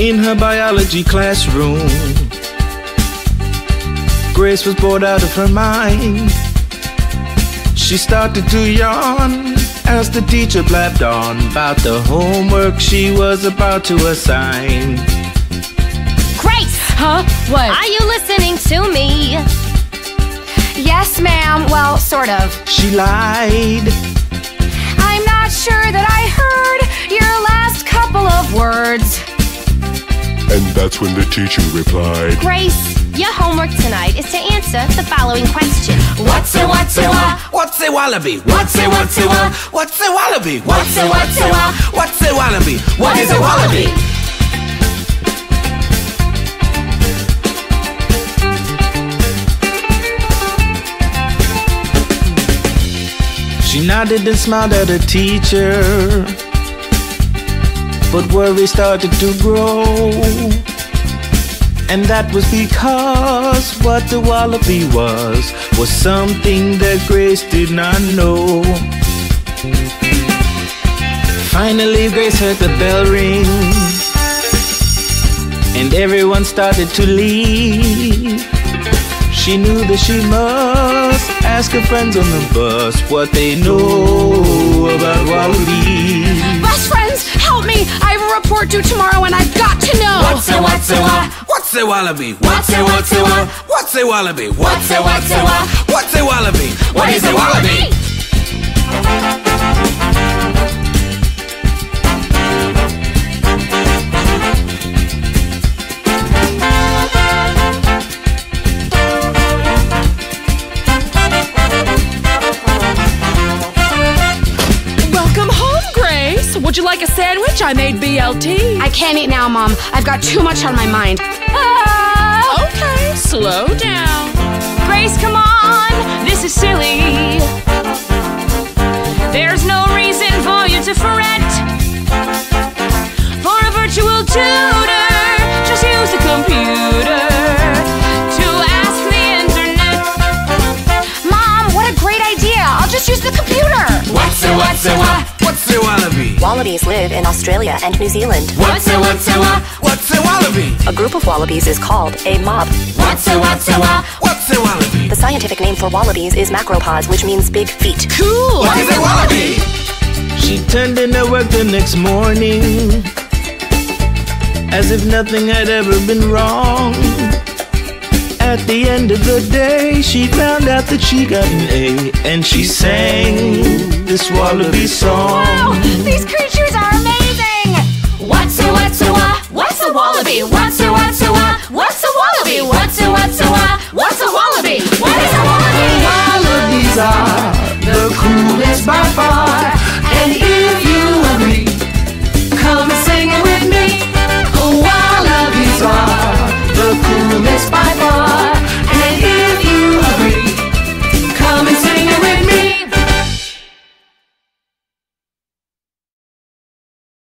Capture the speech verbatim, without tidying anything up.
In her biology classroom, Grace was bored out of her mind. She started to yawn as the teacher blabbed on about the homework she was about to assign. Grace! Huh? What? Are you listening to me? Yes, ma'am. Well, sort of. She lied. I'm not sure that I heard your last couple of words. And that's when the teacher replied, Grace, your homework tonight is to answer the following question. What's a what's a wa? What's a wallaby? What's a what's a wa? What's a wallaby? What's a what's a wa? What's a wallaby? What is a wallaby? She nodded and smiled at her teacher, but worry started to grow, and that was because what the wallaby was was something that Grace did not know. Finally, Grace heard the bell ring, and everyone started to leave. She knew that she must ask her friends on the bus what they know about wallabies. Bus friends, help me! I have a report due tomorrow and I've got to know! What's a what's a wa? What's a wallaby? What's a what's a wa? What's a wallaby? What's a what's a wa? What's a wallaby? What is a wallaby? Would you like a sandwich? I made B L T. I can't eat now, Mom. I've got too much on my mind. Uh, okay, slow down. Grace, come on. This is silly. There's no reason for you to fret. For a virtual tutor, just use a computer to ask the internet. Mom, what a great idea. I'll just use the computer. What's a what's a what? What's a wallaby? Wallabies live in Australia and New Zealand. What's a what's a wa? What's a wallaby? A group of wallabies is called a mob. What's a what's a wa? What's a wallaby? The scientific name for wallabies is macropods, which means big feet. Cool! What is a wallaby? She turned in her work the next morning, as if nothing had ever been wrong. At the end of the day, she found out that she got an A, and she sang this wallaby song. Wow, these creatures are amazing! What's a what's a wa? What's a wallaby? What's a what's a wa? What's a wallaby? What's a what's a wa? What's a wallaby? What is a wallaby? Wallabies are the coolest by far.